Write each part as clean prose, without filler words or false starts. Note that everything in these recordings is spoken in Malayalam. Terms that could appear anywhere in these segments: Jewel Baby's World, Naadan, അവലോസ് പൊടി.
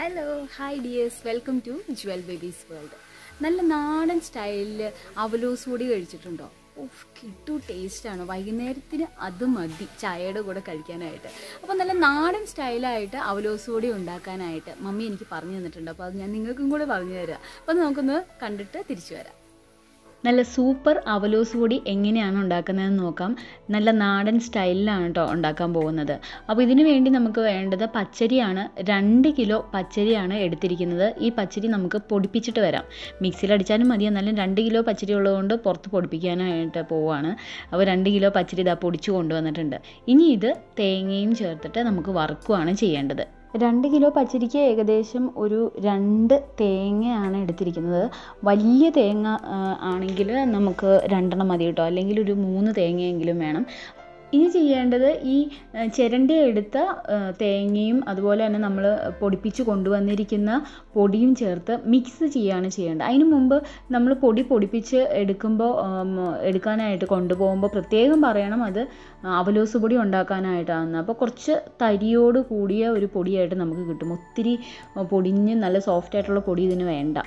Hello, hi dears, welcome to Jewel Baby's World. നല്ല നാടൻ സ്റ്റൈലിൽ അവലോസ് പൊടി കഴിച്ചിട്ടുണ്ടോ? ഓഫ്, കിട്ടു ടേസ്റ്റാണ്. വൈകുന്നേരത്തിന് അത് മതി ചായയുടെ കൂടെ കഴിക്കാനായിട്ട്. അപ്പോൾ നല്ല നാടൻ സ്റ്റൈലായിട്ട് അവലോസ് പൊടി ഉണ്ടാക്കാനായിട്ട് മമ്മി എനിക്ക് പറഞ്ഞു തന്നിട്ടുണ്ട്. അപ്പോൾ അത് ഞാൻ നിങ്ങൾക്കും കൂടെ പറഞ്ഞു തരാം. അപ്പോൾ നമുക്കൊന്ന് കണ്ടിട്ട് തിരിച്ചു വരാം. നല്ല സൂപ്പർ അവലോസ് പൊടി എങ്ങനെയാണ് ഉണ്ടാക്കുന്നതെന്ന് നോക്കാം. നല്ല നാടൻ സ്റ്റൈലിലാണ് കേട്ടോ ഉണ്ടാക്കാൻ പോകുന്നത്. അപ്പോൾ ഇതിനു വേണ്ടി നമുക്ക് വേണ്ടത് പച്ചരിയാണ്. 2 കിലോ പച്ചരിയാണ് എടുത്തിരിക്കുന്നത്. ഈ പച്ചരി നമുക്ക് പൊടിപ്പിച്ചിട്ട് വരാം. മിക്സിയിലടിച്ചാലും മതി. എന്നാലും 2 കിലോ പച്ചരി ഉള്ളതുകൊണ്ട് പുറത്ത് പൊടിപ്പിക്കാനായിട്ട് പോവുകയാണ്. അപ്പോൾ 2 കിലോ പച്ചരി ഇതാ പൊടിച്ചു കൊണ്ടുവന്നിട്ടുണ്ട്. ഇനി ഇത് തേങ്ങയും ചേർത്തിട്ട് നമുക്ക് വറുക്കുകയാണ് ചെയ്യേണ്ടത്. 2 കിലോ പച്ചരിക്ക് ഏകദേശം ഒരു 2 തേങ്ങയാണ് എടുത്തിരിക്കുന്നത്. വലിയ തേങ്ങ ആണെങ്കിൽ നമുക്ക് 2 മതി കേട്ടോ, അല്ലെങ്കിൽ ഒരു 3 തേങ്ങയെങ്കിലും വേണം. ഇനി ചെയ്യേണ്ടത് ഈ ചിരണ്ടി എടുത്ത തേങ്ങയും അതുപോലെ തന്നെ നമ്മൾ പൊടിപ്പിച്ച് കൊണ്ടുവന്നിരിക്കുന്ന പൊടിയും ചേർത്ത് മിക്സ് ചെയ്യുകയാണ് ചെയ്യേണ്ടത്. അതിന് മുമ്പ് നമ്മൾ പൊടി പൊടിപ്പിച്ച് എടുക്കാനായിട്ട് കൊണ്ടുപോകുമ്പോൾ പ്രത്യേകം പറയണം അത് അവലോസ് പൊടി ഉണ്ടാക്കാനായിട്ടാണ്. അപ്പോൾ കുറച്ച് തരിയോട് കൂടിയ ഒരു പൊടിയായിട്ട് നമുക്ക് കിട്ടും. ഒത്തിരി പൊടിഞ്ഞ് നല്ല സോഫ്റ്റായിട്ടുള്ള പൊടി ഇതിന് വേണ്ട.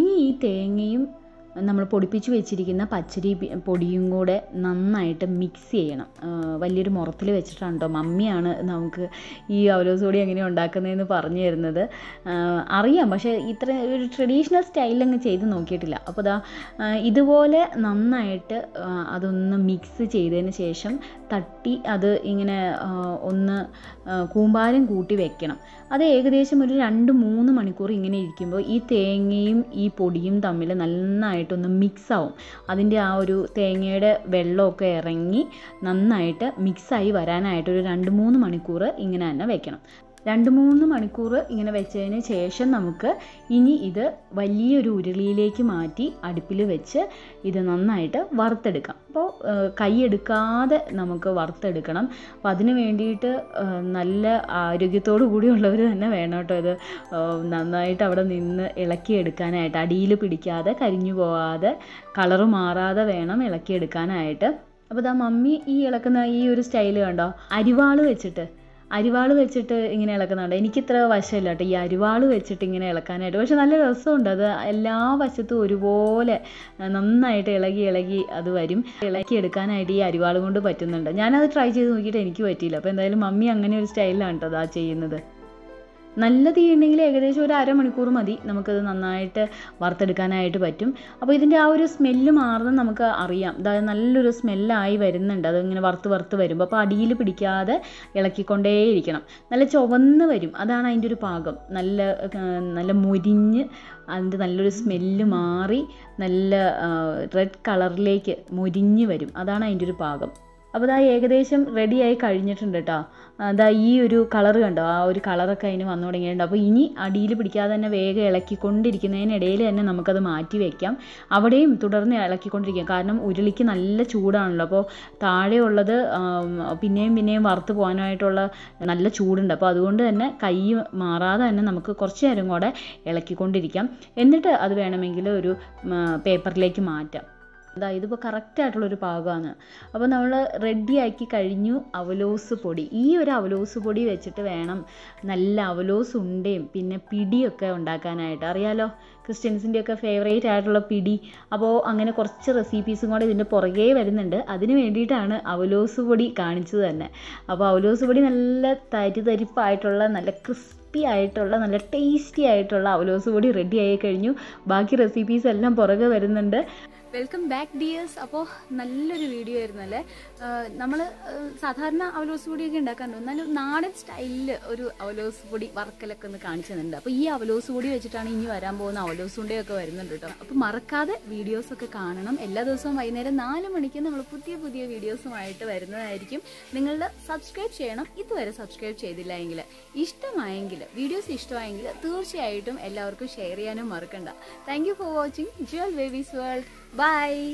ഇനി ഈ തേങ്ങയും നമ്മൾ പൊടിപ്പിച്ച് വെച്ചിരിക്കുന്ന പച്ചരി പൊടിയും കൂടെ നന്നായിട്ട് മിക്സ് ചെയ്യണം. വലിയൊരു മുറത്തിൽ വെച്ചിട്ടാണ് കേട്ടോ മമ്മിയാണ് നമുക്ക് ഈ അവലോസ് പൊടി എങ്ങനെ ഉണ്ടാക്കുന്നതെന്ന് പറഞ്ഞു തരുന്നത്. അറിയാം, പക്ഷേ ഇത്ര ഒരു ട്രഡീഷണൽ സ്റ്റൈലങ്ങ് ചെയ്ത് നോക്കിയിട്ടില്ല. അപ്പോൾ ദാ ഇതുപോലെ നന്നായിട്ട് അതൊന്ന് മിക്സ് ചെയ്തതിന് ശേഷം തട്ടി അത് ഇങ്ങനെ ഒന്ന് കൂമ്പാരം കൂട്ടി വെക്കണം. അത് ഏകദേശം ഒരു 2-3 മണിക്കൂർ ഇങ്ങനെ ഇരിക്കുമ്പോൾ ഈ തേങ്ങയും ഈ പൊടിയും തമ്മിൽ നന്നായിട്ട് ഒന്ന് മിക്സ് ആവും. അതിൻ്റെ ആ ഒരു തേങ്ങയുടെ വെള്ളമൊക്കെ ഇറങ്ങി നന്നായിട്ട് മിക്സായി വരാനായിട്ട് ഒരു 2-3 മണിക്കൂർ ഇങ്ങനെ തന്നെ വെക്കണം. 2-3 മണിക്കൂർ ഇങ്ങനെ വെച്ചതിന് ശേഷം നമുക്ക് ഇനി ഇത് വലിയൊരു ഉരുളിയിലേക്ക് മാറ്റി അടുപ്പിൽ വെച്ച് ഇത് നന്നായിട്ട് വറുത്തെടുക്കാം. അപ്പോൾ കൈയെടുക്കാതെ നമുക്ക് വറുത്തെടുക്കണം. അപ്പോൾ അതിന് വേണ്ടിയിട്ട് നല്ല ആരോഗ്യത്തോടു കൂടിയുള്ളവർ തന്നെ വേണം കേട്ടോ ഇത് നന്നായിട്ട് അവിടെ നിന്ന് ഇളക്കിയെടുക്കാനായിട്ട്. അടിയിൽ പിടിക്കാതെ കരിഞ്ഞു പോകാതെ കളറ് മാറാതെ വേണം ഇളക്കിയെടുക്കാനായിട്ട്. അപ്പോൾ ദാ മമ്മി ഈ ഇളക്കുന്ന ഈ ഒരു സ്റ്റൈല് കണ്ടോ, അരിവാള് വെച്ചിട്ട് ഇങ്ങനെ ഇളക്കുന്നുണ്ട്. എനിക്കിത്ര വശമില്ല കേട്ടോ ഈ അരിവാള് വെച്ചിട്ട് ഇങ്ങനെ ഇളക്കാനായിട്ട്. പക്ഷെ നല്ല രസമുണ്ട്. അത് എല്ലാ വശത്തും ഒരുപോലെ നന്നായിട്ട് ഇളകി അത് വരും. ഇളക്കിയെടുക്കാനായിട്ട് ഈ അരിവാള് കൊണ്ട് പറ്റുന്നുണ്ട്. ഞാനത് ട്രൈ ചെയ്ത് നോക്കിയിട്ട് എനിക്ക് പറ്റിയില്ല. അപ്പോൾ എന്തായാലും മമ്മി അങ്ങനെ ഒരു സ്റ്റൈലാണ് കേട്ടോ അതാ ചെയ്യുന്നത്. നല്ല തീ ഉണ്ടെങ്കിൽ ഏകദേശം ഒരു 1/2 മണിക്കൂർ മതി നമുക്കത് നന്നായിട്ട് വറുത്തെടുക്കാനായിട്ട് പറ്റും. അപ്പോൾ ഇതിൻ്റെ ആ ഒരു സ്മെല്ല് മാറുന്നത് നമുക്ക് അറിയാം. അതായത് നല്ലൊരു സ്മെല്ലായി വരുന്നുണ്ട് അതിങ്ങനെ വറുത്ത് വരുമ്പോൾ. അപ്പോൾ അടിയിൽ പിടിക്കാതെ ഇളക്കിക്കൊണ്ടേയിരിക്കണം. നല്ല ചുവന്ന് വരും, അതാണ് അതിൻ്റെ ഒരു പാകം. നല്ല മുരിഞ്ഞ് അതിൻ്റെ നല്ലൊരു സ്മെല്ല് മാറി നല്ല റെഡ് കളറിലേക്ക് മുരിഞ്ഞ് വരും. അതാണ് അതിൻ്റെ ഒരു പാകം. അപ്പോൾ അതാ ഏകദേശം റെഡിയായി കഴിഞ്ഞിട്ടുണ്ട് കേട്ടോ. അതാ ഈ ഒരു കളർ കണ്ടോ, ആ ഒരു കളറൊക്കെ അതിന് വന്നു തുടങ്ങിയിട്ടുണ്ട്. അപ്പോൾ ഇനി അടിയിൽ പിടിക്കാതെ തന്നെ വേഗം ഇളക്കിക്കൊണ്ടിരിക്കുന്നതിനിടയിൽ തന്നെ നമുക്കത് മാറ്റി വയ്ക്കാം. അവിടെയും തുടർന്ന് ഇളക്കിക്കൊണ്ടിരിക്കാം. കാരണം ഉരുളിക്ക് നല്ല ചൂടാണല്ലോ. അപ്പോൾ താഴെയുള്ളത് പിന്നെയും വറുത്ത് പോകാനായിട്ടുള്ള നല്ല ചൂടുണ്ട്. അപ്പോൾ അതുകൊണ്ട് തന്നെ കൈ മാറാതെ തന്നെ നമുക്ക് കുറച്ച് നേരം കൂടെ ഇളക്കിക്കൊണ്ടിരിക്കാം. എന്നിട്ട് അത് വേണമെങ്കിൽ ഒരു പേപ്പറിലേക്ക് മാറ്റാം. ഇതിപ്പോൾ കറക്റ്റായിട്ടുള്ളൊരു പാകമാണ്. അപ്പോൾ നമ്മൾ റെഡിയാക്കി കഴിഞ്ഞു അവലോസ് പൊടി. ഈ ഒരു അവലോസ് പൊടി വെച്ചിട്ട് വേണം നല്ല അവലോസ് ഉണ്ടയും പിന്നെ പിടിയൊക്കെ ഉണ്ടാക്കാനായിട്ട്. അറിയാലോ ക്രിസ്ത്യൻസിൻ്റെയൊക്കെ ഫേവറേറ്റ് ആയിട്ടുള്ള പിടി. അപ്പോൾ അങ്ങനെ കുറച്ച് റെസിപ്പീസും കൂടെ ഇതിൻ്റെ പുറകെ വരുന്നുണ്ട്. അതിന് വേണ്ടിയിട്ടാണ് അവലോസ് പൊടി കാണിച്ചത് തന്നെ. അപ്പോൾ അവലോസ് പൊടി നല്ല തരിതരിപ്പായിട്ടുള്ള നല്ല ക്രിസ്പി ആയിട്ടുള്ള നല്ല ടേസ്റ്റി ആയിട്ടുള്ള അവലോസ് പൊടി റെഡിയായി കഴിഞ്ഞു. ബാക്കി റെസിപ്പീസ് എല്ലാം പുറകെ വരുന്നുണ്ട്. Welcome back dears. അപ്പോൾ നല്ലൊരു വീഡിയോ ആയിരുന്നു അല്ലേ. നമ്മൾ സാധാരണ അവലോസ് പൊടിയൊക്കെ ഉണ്ടാക്കാറുണ്ട്. എന്നാലും നാടൻ സ്റ്റൈലിൽ ഒരു അവലോസ് പൊടി വറക്കലൊക്കെ ഒന്ന് കാണിച്ചു തന്നിട്ടുണ്ട്. അപ്പോൾ ഈ അവലോസ് പൊടി വെച്ചിട്ടാണ് ഇനി വരാൻ പോകുന്ന അവലോസ് ഉണ്ടയൊക്കെ വരുന്നുണ്ട് കേട്ടോ. അപ്പോൾ മറക്കാതെ വീഡിയോസൊക്കെ കാണണം. എല്ലാ ദിവസവും വൈകുന്നേരം 4 മണിക്ക് നമ്മൾ പുതിയ വീഡിയോസുമായിട്ട് വരുന്നതായിരിക്കും. നിങ്ങൾ സബ്സ്ക്രൈബ് ചെയ്യണം ഇതുവരെ സബ്സ്ക്രൈബ് ചെയ്തില്ല എങ്കിൽ. ഇഷ്ടമായെങ്കിൽ വീഡിയോസ് ഇഷ്ടമായെങ്കിൽ തീർച്ചയായിട്ടും എല്ലാവർക്കും ഷെയർ ചെയ്യാനും മറക്കണ്ട. Thank you for watching jewel babies world. Bye.